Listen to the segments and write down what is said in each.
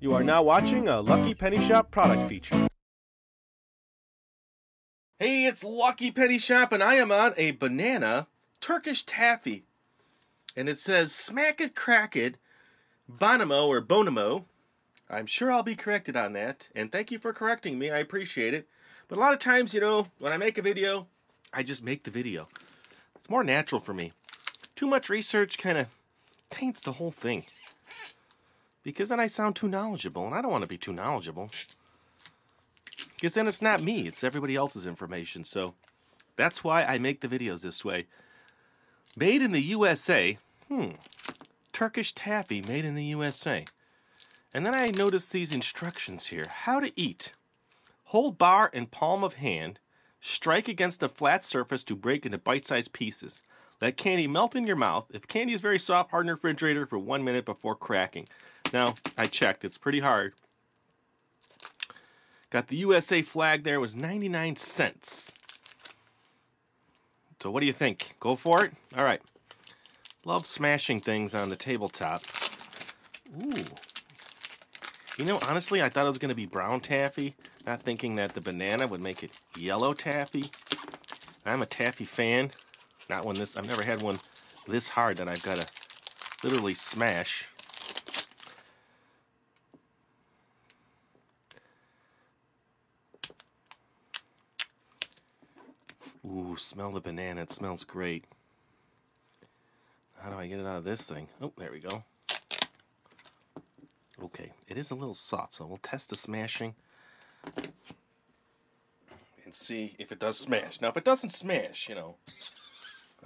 You are now watching a Lucky Penny Shop product feature. Hey, it's Lucky Penny Shop, and I am on a banana Turkish taffy. And it says, smack it, crack it, Bonomo or Bonomo. I'm sure I'll be corrected on that, and thank you for correcting me. I appreciate it. But a lot of times, you know, when I make a video, I just make the video. It's more natural for me. Too much research kind of taints the whole thing. Because then I sound too knowledgeable, and I don't want to be too knowledgeable. Because then it's not me, it's everybody else's information. So that's why I make the videos this way. Made in the USA. Turkish taffy made in the USA. And then I noticed these instructions here. How to eat. Hold bar and palm of hand. Strike against a flat surface to break into bite-sized pieces. Let candy melt in your mouth. If candy is very soft, harden in the refrigerator for 1 minute before cracking. Now, I checked. It's pretty hard. Got the USA flag there. It was 99 cents. So what do you think? Go for it? All right. Love smashing things on the tabletop. Ooh. You know, honestly, I thought it was going to be brown taffy. Not thinking that the banana would make it yellow taffy. I'm a taffy fan. Not one this, I've never had one this hard that I've got to literally smash. Ooh, smell the banana, it smells great. How do I get it out of this thing? Oh, there we go. Okay, it is a little soft, so we'll test the smashing and see if it does smash. Now, if it doesn't smash, you know,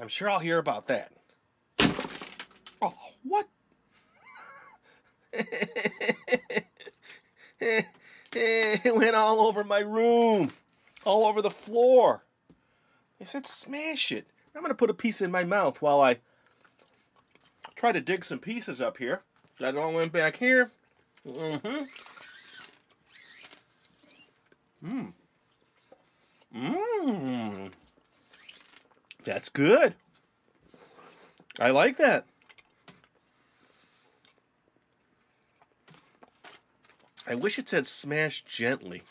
I'm sure I'll hear about that. Oh, what? It went all over my room. All over the floor. I said smash it. I'm going to put a piece in my mouth while I try to dig some pieces up here. That all went back here. That's good. I like that. I wish it said smash gently.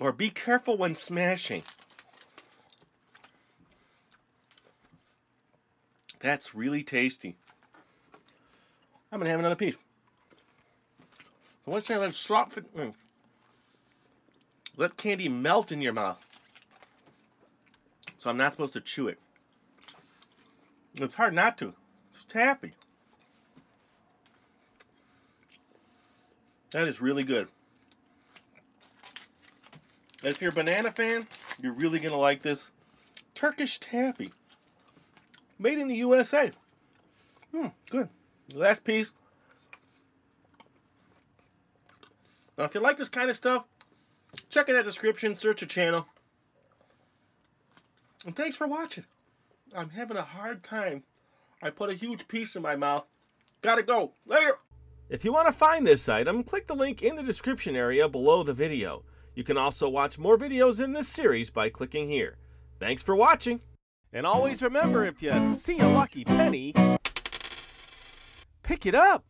Or be careful when smashing. That's really tasty. I'm going to have another piece. I want to say let's slop it. Let candy melt in your mouth. So I'm not supposed to chew it. It's hard not to. It's taffy. That is really good. If you're a banana fan, you're really going to like this. Turkish taffy. Made in the USA. Good. Last piece. Now, if you like this kind of stuff, check in that description, search a channel. And thanks for watching. I'm having a hard time. I put a huge piece in my mouth. Gotta go. Later. If you want to find this item, click the link in the description area below the video. You can also watch more videos in this series by clicking here. Thanks for watching. And always remember, if you see a lucky penny, pick it up.